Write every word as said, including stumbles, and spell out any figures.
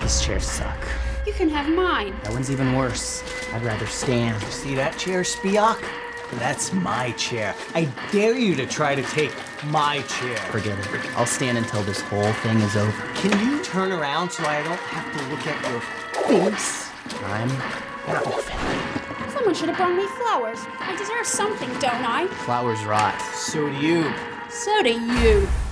These chairs suck. You can have mine. That one's even worse. I'd rather stand. See that chair, Spiak? That's my chair. I dare you to try to take my chair. Forget it. I'll stand until this whole thing is over. Can you turn around so I don't have to look at your face? I'm an orphan. Someone should have brought me flowers. I deserve something, don't I? Flowers rot. So do you. So do you.